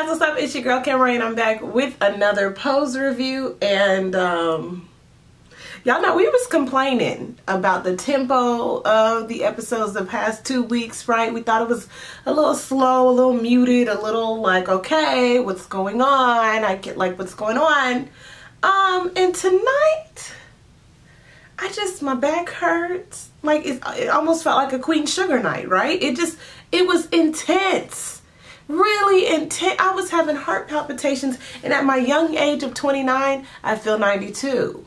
guys, what's up? It's your girl Camerae, and I'm back with another Pose review. And y'all know we was complaining about the tempo of the episodes the past 2 weeks, right? We thought it was a little slow, a little muted, a little like, okay, what's going on? I get like, what's going on? And tonight, I just, my back hurts. Like it almost felt like a Queen Sugar night, right? It was intense. Really intense. I was having heart palpitations, and at my young age of 29, I feel 92.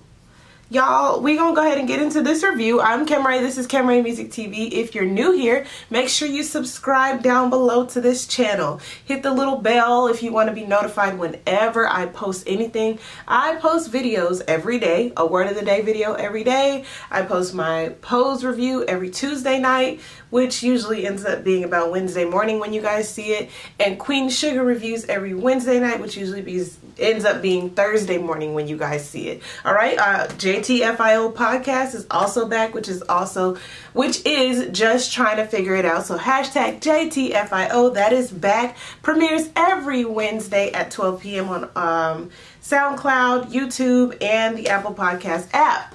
Y'all, we gonna go ahead and get into this review. I'm Camerae, this is Camerae Music TV. If you're new here, make sure you subscribe down below to this channel. Hit the little bell if you want to be notified whenever I post anything. I post videos every day, a word of the day video every day. I post my Pose review every Tuesday night, which usually ends up being about Wednesday morning when you guys see it, and Queen Sugar reviews every Wednesday night, which usually ends up being Thursday morning when you guys see it. All right, jtfio podcast is also back, which is just trying to figure it out. So hashtag jtfio, that is back, premieres every Wednesday at 12 p.m. on SoundCloud, YouTube, and the Apple Podcast app.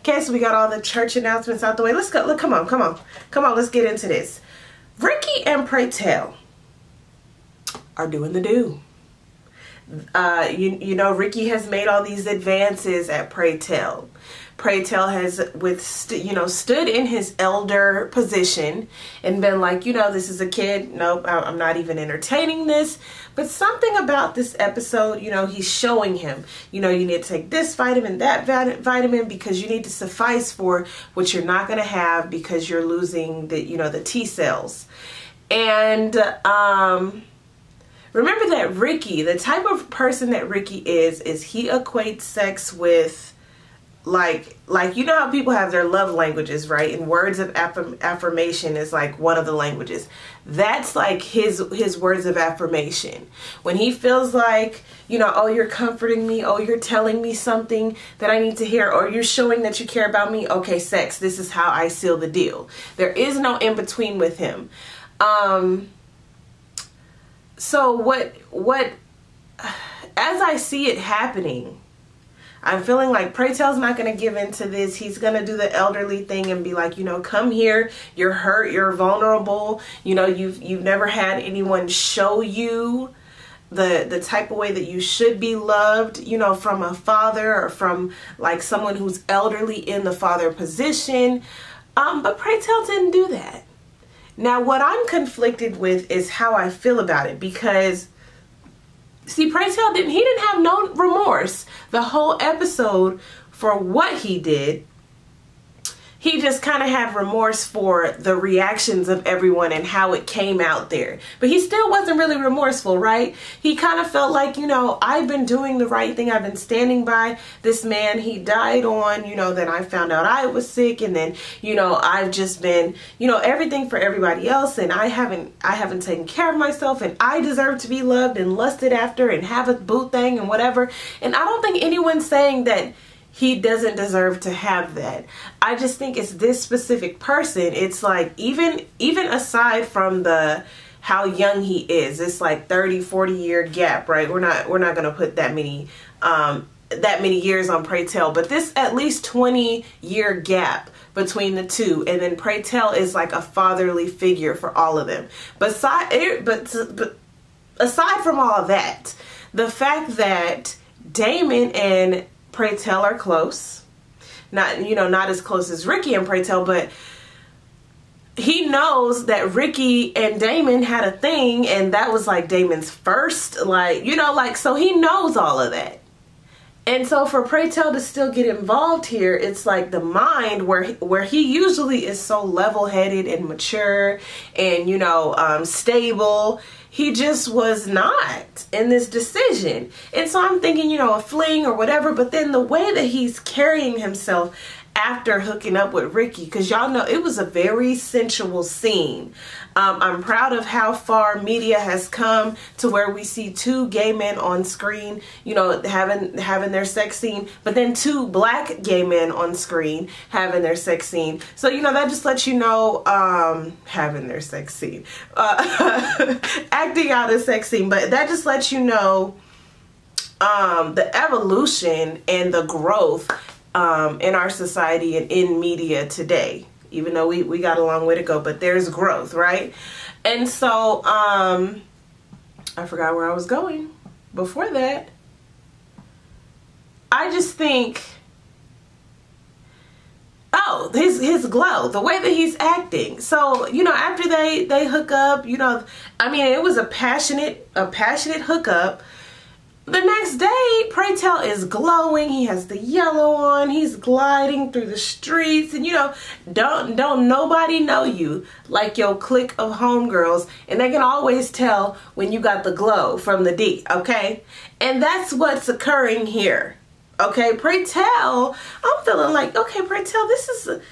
Okay, so we got all the church announcements out the way. Let's go. Look, come on. Let's get into this. Ricky and Pray Tell are doing the do. You know, Ricky has made all these advances at Pray Tell. Pray Tell has stood in his elder position and been like, you know, this is a kid. Nope, I'm not even entertaining this. But something about this episode, you know, he's showing him, you know, you need to take this vitamin, that vitamin, because you need to suffice for what you're not going to have because you're losing the, you know, the T cells. And remember that Ricky, the type of person that Ricky is he equates sex with, like you know how people have their love languages, right? And words of affirmation is like one of the languages. That's like his words of affirmation. When he feels like, you know, oh, you're comforting me, oh, you're telling me something that I need to hear, or you're showing that you care about me, okay, sex, this is how I seal the deal. There is no in between with him. So what as I see it happening, I'm feeling like Pray Tell's not going to give in to this. He's going to do the elderly thing and be like, you know, come here. You're hurt. You're vulnerable. You know, you've never had anyone show you the type of way that you should be loved, you know, from a father or from like someone who's elderly in the father position. But Pray Tell didn't do that. Now, what I'm conflicted with is how I feel about it, because see, Pray Tell didn't have no remorse the whole episode for what he did. He just kind of had remorse for the reactions of everyone and how it came out there. But he still wasn't really remorseful, right? He kind of felt like, you know, I've been doing the right thing. I've been standing by this man. He died on, you know, then I found out I was sick. And then, you know, I've just been, you know, everything for everybody else. And I haven't taken care of myself. And I deserve to be loved and lusted after and have a boo thing and whatever. And I don't think anyone's saying that he doesn't deserve to have that. I just think it's this specific person. It's like even aside from the how young he is, it's like 30-40 year gap, right? We're not gonna put that many years on Pray Tell, but this at least 20-year gap between the two, and then Pray Tell is like a fatherly figure for all of them. But aside from all that, the fact that Damon and Pray Tell are close, not as close as Ricky and Pray Tell, but he knows that Ricky and Damon had a thing, and that was like Damon's first, like, you know, like, so he knows all of that. And so for Pray Tell to still get involved here, it's like the mind where he usually is so level-headed and mature and, you know, stable. He just was not in this decision. And so I'm thinking, you know, a fling or whatever, but then the way that he's carrying himself after hooking up with Ricky, because y'all know it was a very sensual scene. I'm proud of how far media has come to where we see two gay men on screen, you know, having their sex scene, but then two black gay men on screen having their sex scene. So, you know, that just lets you know, having their sex scene, acting out a sex scene, but that just lets you know the evolution and the growth in our society and in media today, even though we got a long way to go, but there's growth, right? And so I forgot where I was going before that. I just think, oh, his glow, the way that he's acting. So, you know, after they hook up, you know, I mean, it was a passionate hookup. The next day, pray tell, is glowing. He has the yellow on. He's gliding through the streets, and you know, don't nobody know you like your clique of homegirls, and they can always tell when you got the glow from the D, okay? And that's what's occurring here, okay? Pray tell, I'm feeling like, okay, pray tell, this is a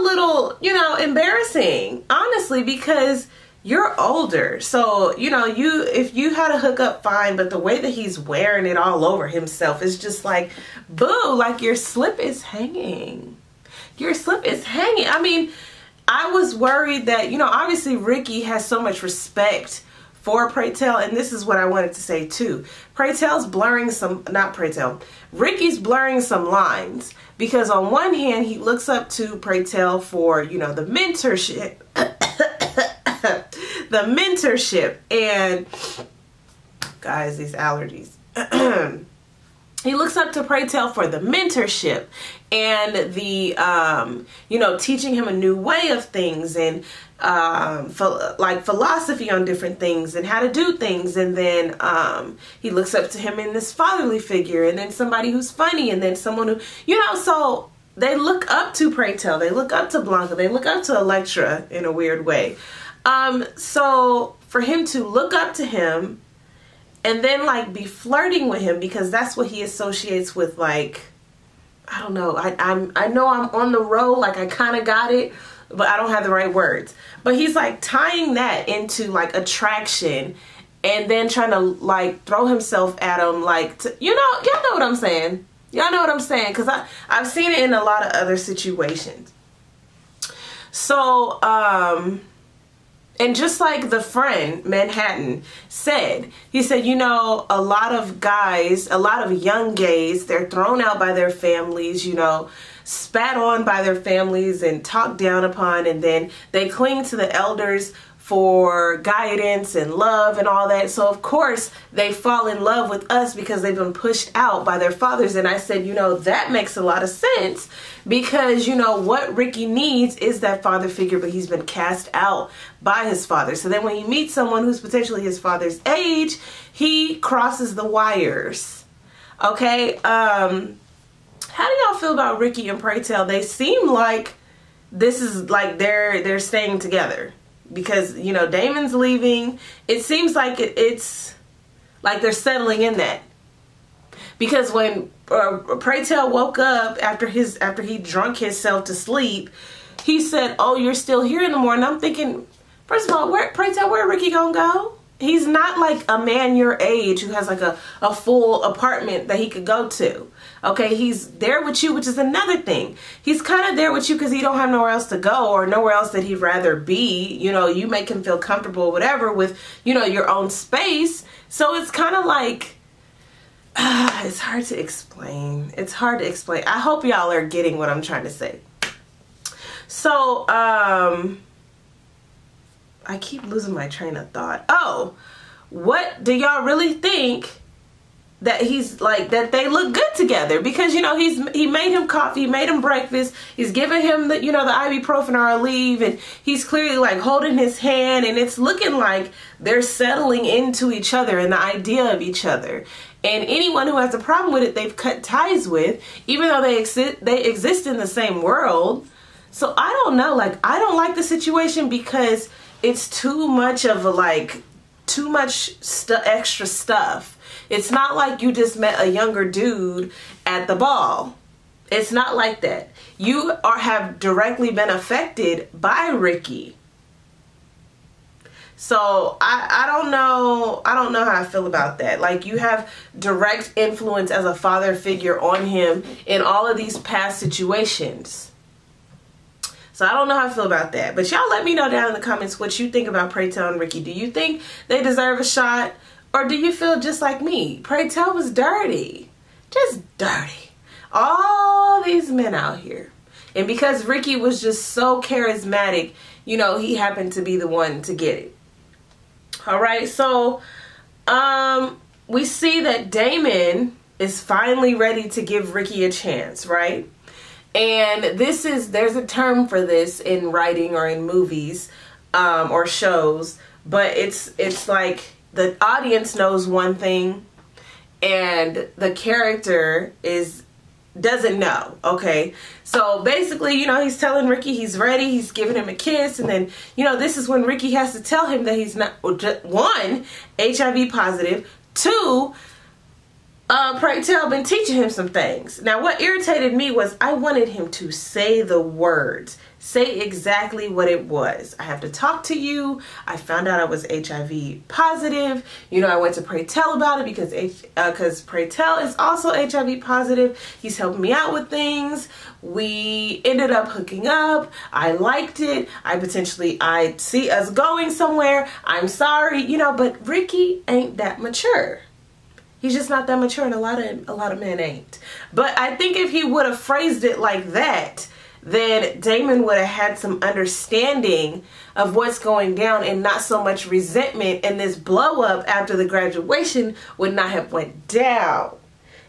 little, you know, embarrassing, honestly, because you're older, so you know, if you had a hookup, fine, but the way that he's wearing it all over himself is just like, boo, like your slip is hanging. Your slip is hanging. I mean, I was worried that, you know, obviously Ricky has so much respect for pray tell, and this is what I wanted to say too. Ricky's blurring some lines, because on one hand he looks up to pray tell for, you know, the mentorship. The mentorship, and guys, these allergies. He looks up to pray tell for the mentorship and the you know, teaching him a new way of things, and like philosophy on different things and how to do things. And then he looks up to him in this fatherly figure, and then somebody who's funny, and then someone who, you know, so they look up to pray tell, they look up to Blanca, they look up to Electra in a weird way. So for him to look up to him and then like be flirting with him, because that's what he associates with, like, I don't know, I know I'm on the road, like I kind of got it, but I don't have the right words. But he's like tying that into like attraction, and then trying to like throw himself at him, like, you know, y'all know what I'm saying. Y'all know what I'm saying, because I've seen it in a lot of other situations. So, and just like the friend Manhattan said, he said, you know, a lot of guys, a lot of young gays, they're thrown out by their families, you know, spat on by their families and talked down upon, and then they cling to the elders for guidance and love and all that. So of course they fall in love with us because they've been pushed out by their fathers. And I said, you know, that makes a lot of sense, because you know what Ricky needs is that father figure, but he's been cast out by his father. So then when he meets someone who's potentially his father's age, he crosses the wires. Okay, how do y'all feel about Ricky and pray tell? They seem like this is like they're staying together, because you know Damon's leaving. It seems like it's like they're settling in that, because when pray tell woke up after he drunk himself to sleep, he said, oh, you're still here in the morning. I'm thinking, first of all, pray tell where Ricky gonna go? He's not like a man your age who has like a full apartment that he could go to. Okay, he's there with you, which is another thing. He's kind of there with you because he don't have nowhere else to go, or nowhere else that he'd rather be. You know, you make him feel comfortable, whatever, with, you know, your own space. So it's kind of like, it's hard to explain. It's hard to explain. I hope y'all are getting what I'm trying to say. So, I keep losing my train of thought. Oh, what do y'all really think? That he's like, that they look good together, because you know he made him coffee, he made him breakfast, he's giving him the, you know, the ibuprofen or Aleve, and he's clearly like holding his hand, and it's looking like they're settling into each other and the idea of each other. And anyone who has a problem with it, they've cut ties with, even though they exist in the same world. So I don't know, like I don't like the situation, because it's too much of a, like, too much extra stuff. It's not like you just met a younger dude at the ball. It's not like that. You have directly been affected by Ricky. So I don't know how I feel about that. Like, you have direct influence as a father figure on him in all of these past situations. So I don't know how I feel about that. But y'all let me know down in the comments what you think about Pray Tell and Ricky. Do you think they deserve a shot? Or do you feel just like me? Pray Tell was dirty. Just dirty. All these men out here. And because Ricky was just so charismatic, you know, he happened to be the one to get it. All right, so we see that Damon is finally ready to give Ricky a chance, right? And this is, there's a term for this in writing or in movies or shows, but it's like the audience knows one thing and the character doesn't know, okay? So basically, you know, he's telling Ricky he's ready, he's giving him a kiss, and then, you know, this is when Ricky has to tell him that he's not, one, HIV positive, two, Pray Tell been teaching him some things. Now, what irritated me was I wanted him to say the words, say exactly what it was. I have to talk to you. I found out I was HIV positive. You know, I went to Pray Tell about it because Pray Tell is also HIV positive. He's helping me out with things. We ended up hooking up. I liked it. I see us going somewhere. I'm sorry, you know, but Ricky ain't that mature. He's just not that mature, and a lot of men ain't. But I think if he would have phrased it like that, then Damon would have had some understanding of what's going down, and not so much resentment, and this blow up after the graduation would not have went down.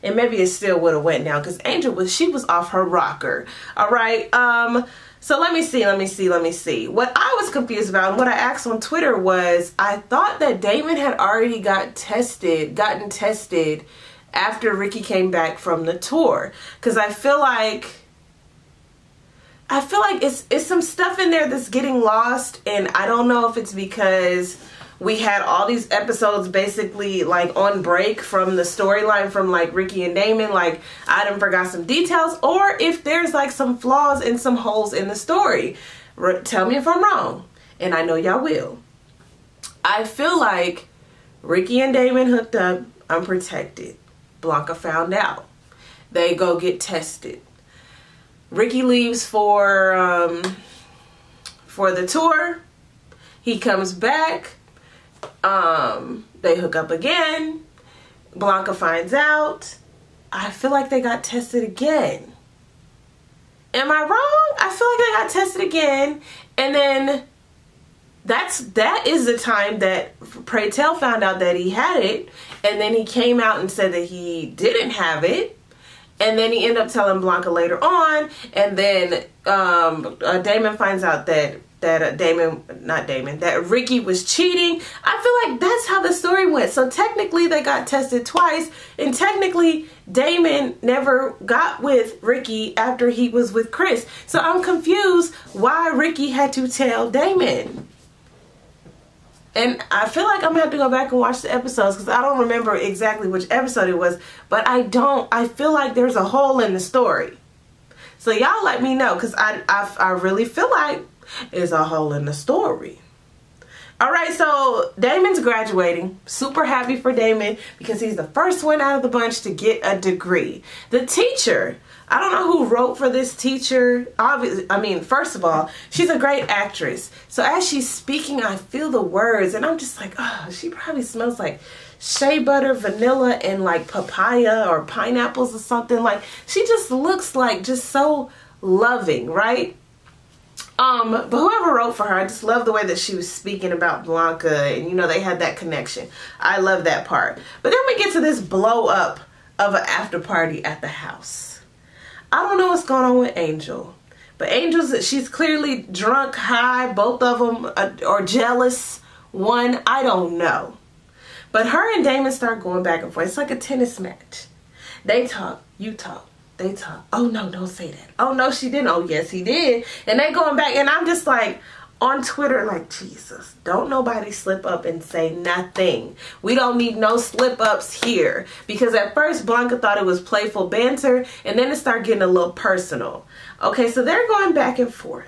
And maybe it still would have went down, because Angel she was off her rocker. All right. So let me see. What I was confused about and what I asked on Twitter was, I thought that Damon had already gotten tested after Ricky came back from the tour. Because I feel like it's some stuff in there that's getting lost, and I don't know if it's because we had all these episodes basically like on break from the storyline from like Ricky and Damon, like I done forgot some details, or if there's like some flaws and some holes in the story. Tell me if I'm wrong, and I know y'all will. I feel like Ricky and Damon hooked up unprotected. Blanca found out. They go get tested. Ricky leaves for the tour. He comes back. They hook up again. Blanca finds out. I feel like they got tested again. Am I wrong? I feel like they got tested again, and then that is the time that Pray Tell found out that he had it, and then he came out and said that he didn't have it, and then he ended up telling Blanca later on, and then Damon finds out that Ricky was cheating. I feel like that's how the story went. So technically they got tested twice, and technically Damon never got with Ricky after he was with Chris. So I'm confused why Ricky had to tell Damon. And I feel like I'm gonna have to go back and watch the episodes, because I don't remember exactly which episode it was, but I feel like there's a hole in the story. So y'all let me know, because I really feel like there's a hole in the story. All right, so Damon's graduating. Super happy for Damon, because he's the first one out of the bunch to get a degree. The teacher, I don't know who wrote for this teacher. Obviously, I mean, first of all, she's a great actress. So as she's speaking, I feel the words, and I'm just like, oh, she probably smells like shea butter, vanilla, and like papaya or pineapples or something. Like, she just looks like just so loving, right? But whoever wrote for her, I just love the way that she was speaking about Blanca, and you know, they had that connection. I love that part. But then we get to this blow up of an after party at the house. I don't know what's going on with Angel, but she's clearly drunk, high, both of them, or jealous. One, I don't know. But her and Damon start going back and forth. It's like a tennis match. They talk, you talk. They talk. Oh no, don't say that. Oh no, she didn't. Oh yes, he did. And they going back, and I'm just like, on Twitter like, Jesus, don't nobody slip up and say nothing. We don't need no slip ups here. Because at first Blanca thought it was playful banter, and then it started getting a little personal. Okay, so they're going back and forth.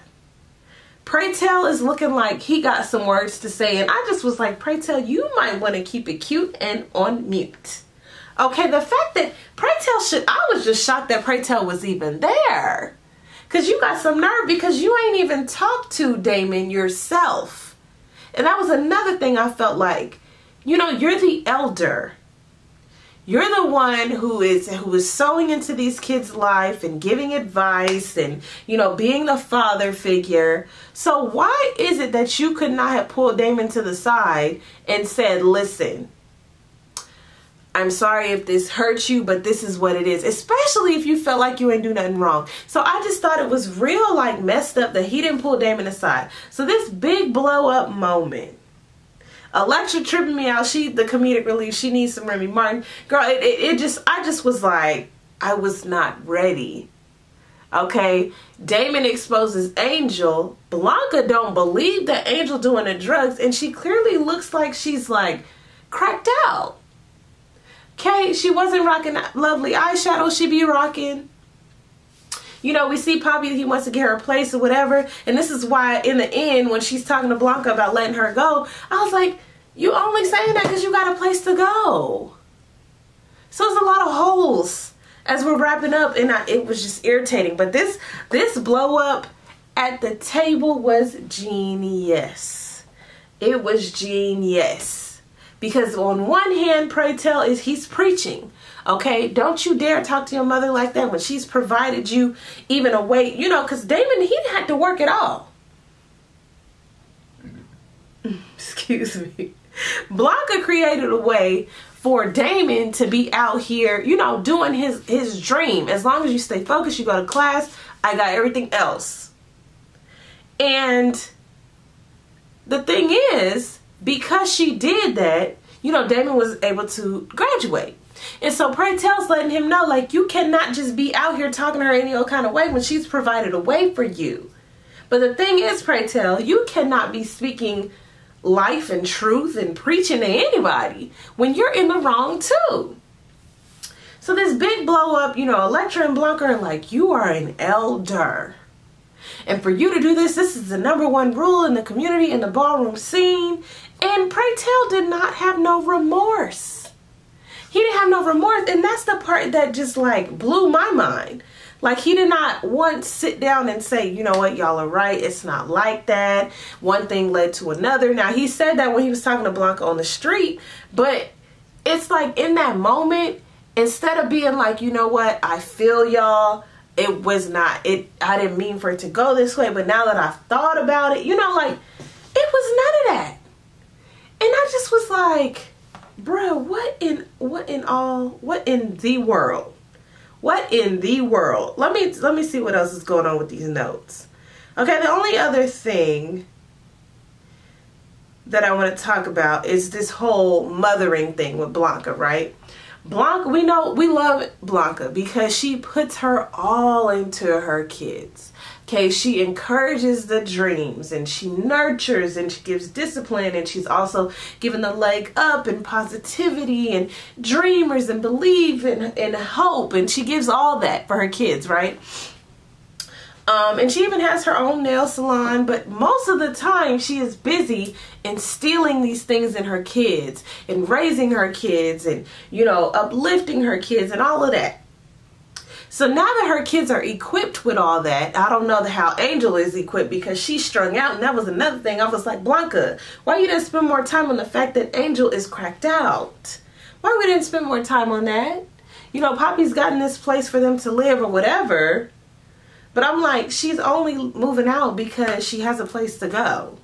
Pray Tell is looking like he got some words to say, and I just was like, Pray Tell, you might want to keep it cute and on mute. Okay, the fact that Pray Tell should, I was just shocked that Pray Tell was even there. Because you got some nerve because you ain't even talked to Damon yourself. And that was another thing I felt like, you know, you're the elder. You're the one who is sewing into these kids' life and giving advice and, you know, being the father figure. So why is it that you could not have pulled Damon to the side and said, listen, I'm sorry if this hurts you, but this is what it is. Especially if you felt like you ain't do nothing wrong. So I just thought it was real, like, messed up that he didn't pull Damon aside. So this big blow up moment. Electra tripping me out. She, the comedic relief, she needs some Remy Martin. Girl, I just was like, I was not ready. Okay, Damon exposes Angel. Blanca don't believe that Angel doing the drugs, and she clearly looks like she's like cracked out. Okay, she wasn't rocking lovely eyeshadow she be rocking. You know, we see Poppy, he wants to get her a place or whatever. And this is why in the end, when she's talking to Blanca about letting her go, I was like, you only saying that because you got a place to go. So there's a lot of holes as we're wrapping up, and it was just irritating. But this blow up at the table was genius. It was genius. Because on one hand, Pray Tell is he's preaching, okay? Don't you dare talk to your mother like that when she's provided you even a way, you know, because Damon, he didn't have to work at all. Excuse me. Blanca created a way for Damon to be out here, you know, doing his dream. As long as you stay focused, you go to class, I got everything else. And the thing is, because she did that, you know, Damon was able to graduate. And so Pray Tell's letting him know, like, you cannot just be out here talking to her any old kind of way when she's provided a way for you. But the thing is, Pray Tell, you cannot be speaking life and truth and preaching to anybody when you're in the wrong too. So this big blow up, you know, Electra and Blanca are like, you are an elder. And for you to do this, this is the #1 rule in the community, in the ballroom scene. And Pray Tell did not have no remorse. He didn't have no remorse. And that's the part that just like blew my mind. Like, he did not once sit down and say, you know what, y'all are right. It's not like that. One thing led to another. Now, he said that when he was talking to Blanca on the street. But it's like in that moment, instead of being like, you know what, I feel y'all. It was not, I didn't mean for it to go this way, but now that I've thought about it, you know, like, it was none of that. And I just was like, bruh, what in the world? Let me see what else is going on with these notes. Okay, the only other thing that I want to talk about is this whole mothering thing with Blanca, right? Blanca, we know, we love Blanca because she puts her all into her kids. Okay, she encourages the dreams and she nurtures and she gives discipline, and she's also giving the leg up and positivity and dreamers and believe and hope, and she gives all that for her kids, right? And she even has her own nail salon, but most of the time she is busy instilling these things in her kids and raising her kids and, you know, uplifting her kids and all of that. So now that her kids are equipped with all that, I don't know how Angel is equipped because she's strung out, and that was another thing. I was like, Blanca, why you didn't spend more time on the fact that Angel is cracked out? Why we didn't spend more time on that? You know, Poppy's gotten this place for them to live or whatever. But I'm like, she's only moving out because she has a place to go.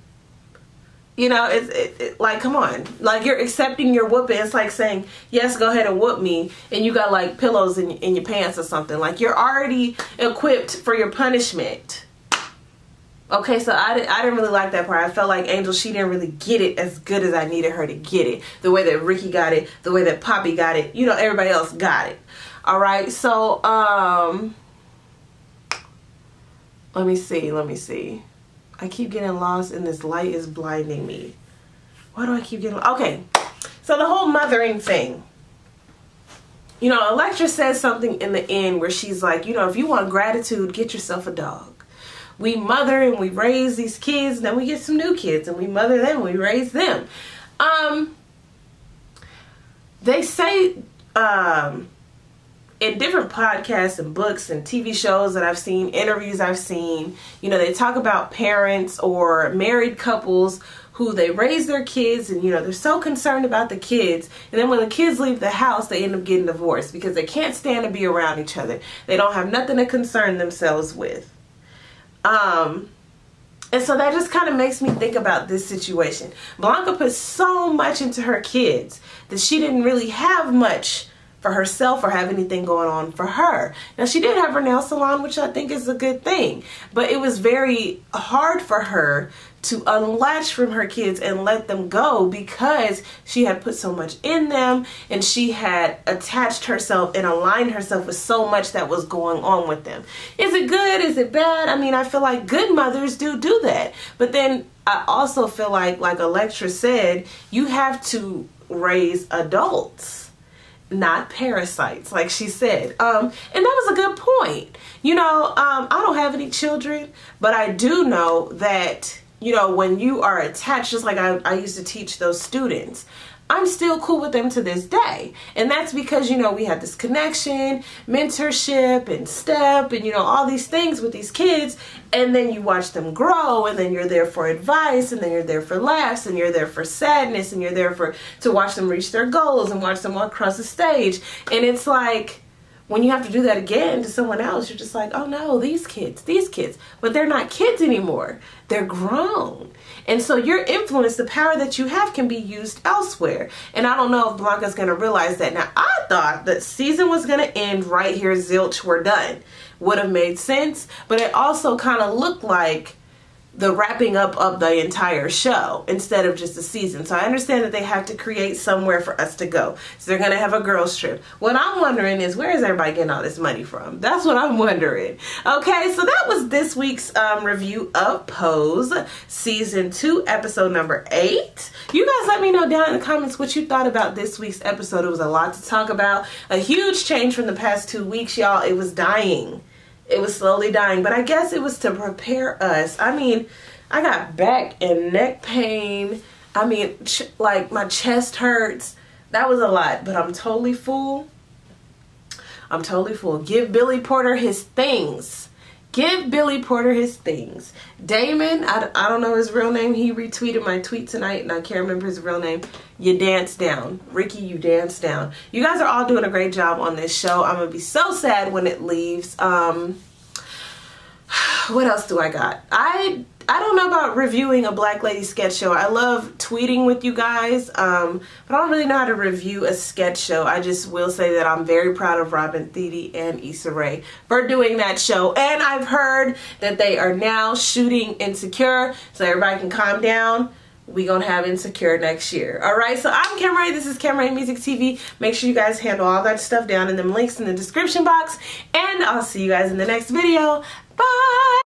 You know, it's like, come on. Like, you're accepting your whooping. It's like saying, yes, go ahead and whoop me. And you got, like, pillows in your pants or something. Like, you're already equipped for your punishment. Okay, so I didn't really like that part. I felt like Angel, she didn't really get it as good as I needed her to get it. The way that Ricky got it. The way that Poppy got it. You know, everybody else got it. All right, so, Let me see. I keep getting lost and this light is blinding me. Why do I keep getting lost? Okay, so the whole mothering thing. You know, Electra says something in the end where she's like, you know, if you want gratitude, get yourself a dog. We mother and we raise these kids, and then we get some new kids, and we mother them, we raise them. They say in different podcasts and books and TV shows that I've seen, interviews I've seen, you know, they talk about parents or married couples who they raise their kids and, you know, they're so concerned about the kids. And then when the kids leave the house, they end up getting divorced because they can't stand to be around each other. They don't have nothing to concern themselves with. And so that just kind of makes me think about this situation. Blanca put so much into her kids that she didn't really have much for herself or have anything going on for her. Now, she did have her nail salon, which I think is a good thing, but it was very hard for her to unlatch from her kids and let them go because she had put so much in them and she had attached herself and aligned herself with so much that was going on with them. Is it good? Is it bad? I mean, I feel like good mothers do that. But then I also feel like Electra said, you have to raise adults, not parasites, like she said. And that was a good point. You know, I don't have any children, but I do know that, you know, when you are attached, just like I used to teach those students, I'm still cool with them to this day. And that's because, you know, we had this connection, mentorship and step and, you know, all these things with these kids. And then you watch them grow and then you're there for advice and then you're there for laughs and you're there for sadness and you're there to watch them reach their goals and watch them walk across the stage. And it's like, when you have to do that again to someone else, you're just like, oh no, these kids. But they're not kids anymore. They're grown. And so your influence, the power that you have, can be used elsewhere. And I don't know if Blanca's going to realize that. Now, I thought that season was going to end right here. Zilch, we're done. Would have made sense. But it also kind of looked like the wrapping up of the entire show instead of just a season. So I understand that they have to create somewhere for us to go. So they're going to have a girls trip. What I'm wondering is, where is everybody getting all this money from? That's what I'm wondering. Okay, so that was this week's review of Pose Season 2, Episode number 8. You guys let me know down in the comments what you thought about this week's episode. It was a lot to talk about. A huge change from the past 2 weeks, y'all. It was dying. It was slowly dying, but I guess it was to prepare us. I mean, I got back and neck pain. I mean, like my chest hurts. That was a lot, but I'm totally full. I'm totally full. Give Billy Porter his things. Give Billy Porter his things. Damon, I don't know his real name. He retweeted my tweet tonight, and I can't remember his real name. You dance down. Ricky, you dance down. You guys are all doing a great job on this show. I'm going to be so sad when it leaves. What else do I got? I don't know about reviewing A Black Lady Sketch Show. I love tweeting with you guys, but I don't really know how to review a sketch show. I just will say that I'm very proud of Robin Thede and Issa Rae for doing that show. And I've heard that they are now shooting Insecure, so everybody can calm down. We're going to have Insecure next year. All right, so I'm Camerae. This is Camerae Music TV. Make sure you guys handle all that stuff down in them links in the description box. And I'll see you guys in the next video. Bye!